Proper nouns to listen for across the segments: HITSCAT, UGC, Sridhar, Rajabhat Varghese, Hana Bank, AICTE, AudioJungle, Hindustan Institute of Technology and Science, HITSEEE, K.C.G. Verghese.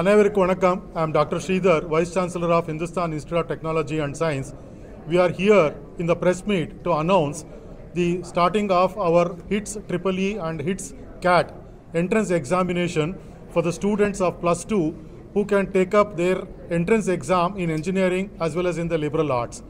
Anaivarku Vanakkam, I am Dr. Sridhar, Vice Chancellor of Hindustan Institute of Technology and Science. We are here in the press meet to announce the starting of our HITSEEE and HITSCAT entrance examination for the students of plus 2 who can take up their entrance exam in engineering as well as in the liberal arts.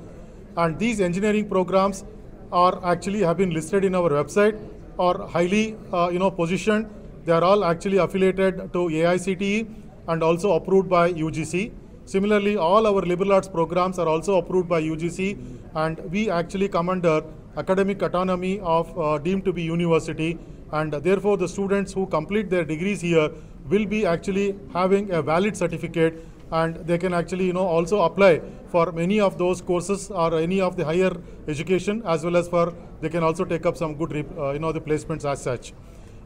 And these engineering programs are actually have been listed in our website or highly positioned. They are all actually affiliated to AICTE and also approved by UGC. Similarly, all our liberal arts programs are also approved by UGC, and we actually come under academic autonomy of deemed to be university, and therefore the students who complete their degrees here will be actually having a valid certificate, and they can actually also apply for many of those courses or any of the higher education, as well as for they can also take up some good the placements as such.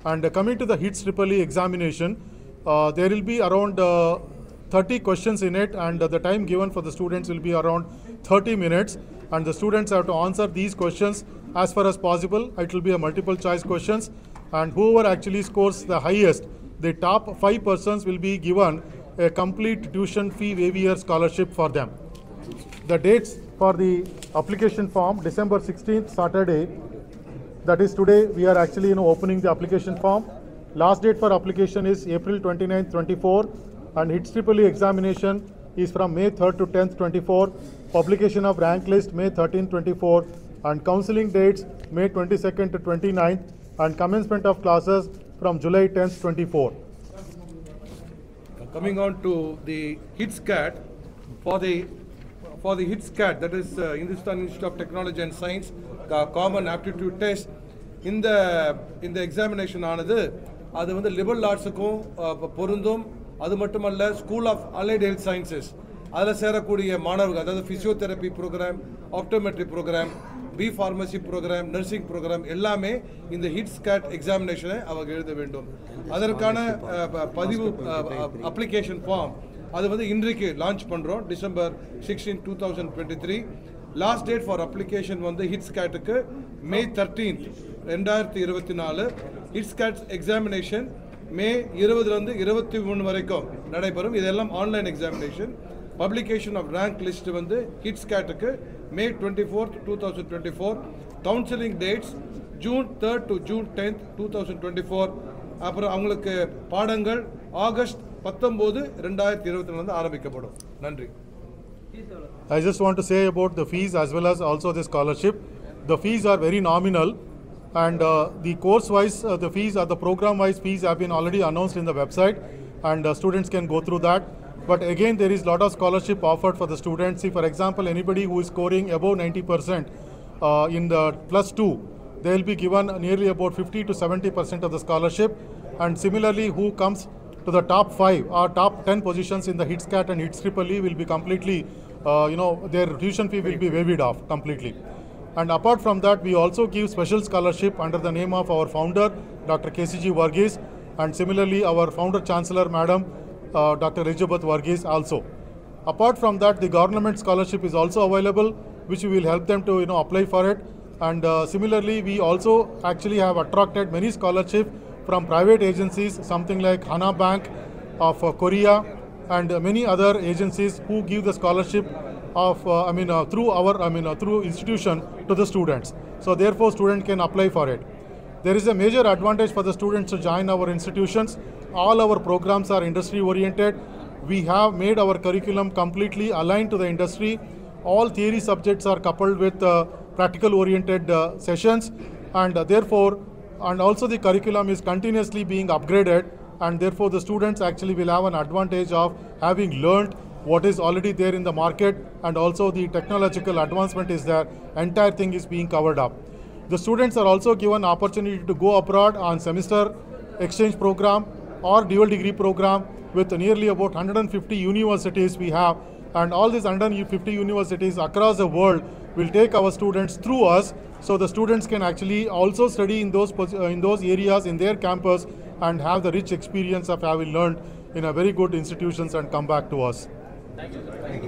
And coming to the HITSEEE examination, there will be around 30 questions in it, and the time given for the students will be around 30 minutes, and the students have to answer these questions as far as possible. It will be a multiple choice questions, and whoever actually scores the highest, the top 5 persons will be given a complete tuition fee waiver scholarship for them. The dates for the application form, December 16th, Saturday, that is today, we are actually opening the application form. Last date for application is April 29th, 24. And HITSEEE examination is from May 3rd to 10th, 24. Publication of rank list May 13th, 24. And counseling dates May 22nd to 29th. And commencement of classes from July 10th, 24. Coming on to the HITSCAT, for the HITSCAT, that is Hindustan Institute of Technology and Science, the common aptitude test. In the examination anadhu adu vandu liberal arts ku porundum. அது மட்டுமல்ல school of allied health sciences அதில் சேரக்கூடிய மாணவர்கள், அதாவது physiotherapy program, optometry program, B pharmacy program, nursing program எல்லாமே இந்த HITSCAT எக்ஸாமினேஷனை அவங்க எழுத வேண்டும். அதற்கான பதிவு அப்ளிகேஷன் ஃபார்ம் அது இன்றைக்கு லான்ச் பண்ணுறோம், December 16, 2023. Last date for application HITSCATக்கு May 13, 2024. HITSCAT examination May 20 to 23 வரைக்கும் நடைபெறும். இதெல்லாம் online examination. Publication of rank list HITSCATக்கு May 24, 2024. Counselling dates June 3rd to June 10th, 2024. அப்புறம் அவங்களுக்கு பாடங்கள் August 19, 2024 வந்து ஆரம்பிக்கப்படும். நன்றி. I just want to say about the fees as well as also the scholarship. The fees are very nominal. And the course-wise, the fees or the program-wise fees have been already announced in the website, and students can go through that. But again, there is a lot of scholarship offered for the students. See, for example, anybody who is scoring above 90% in the plus 2, they will be given nearly about 50 to 70% of the scholarship. And similarly, who comes to the top 5 or top 10 positions in the HITSCAT and HITSEEE will be completely, their tuition fee will be waived off completely. And apart from that, we also give special scholarship under the name of our founder, Dr. K.C.G. Verghese, and similarly our founder chancellor, Madam Dr. Rajabhat Varghese also. Apart from that, the government scholarship is also available, which we will help them to apply for it. And similarly, we also actually have attracted many scholarship from private agencies, something like Hana Bank of Korea and many other agencies who give the scholarship of through institution to the students. So therefore student can apply for it. There is a major advantage for the students to join our institutions. All our programs are industry oriented. We have made our curriculum completely aligned to the industry. All theory subjects are coupled with practical oriented sessions, and therefore and also the curriculum is continuously being upgraded, and therefore the students actually will have an advantage of having learned what is already there in the market, and also the technological advancement is there. Entire thing is being covered up. The students are also given opportunity to go abroad on semester exchange program or dual degree program with nearly about 150 universities we have, and all these 150 universities across the world will take our students through us, so the students can actually also study in those areas in their campus and have the rich experience of having learned in a very good institutions and come back to us. Thank you.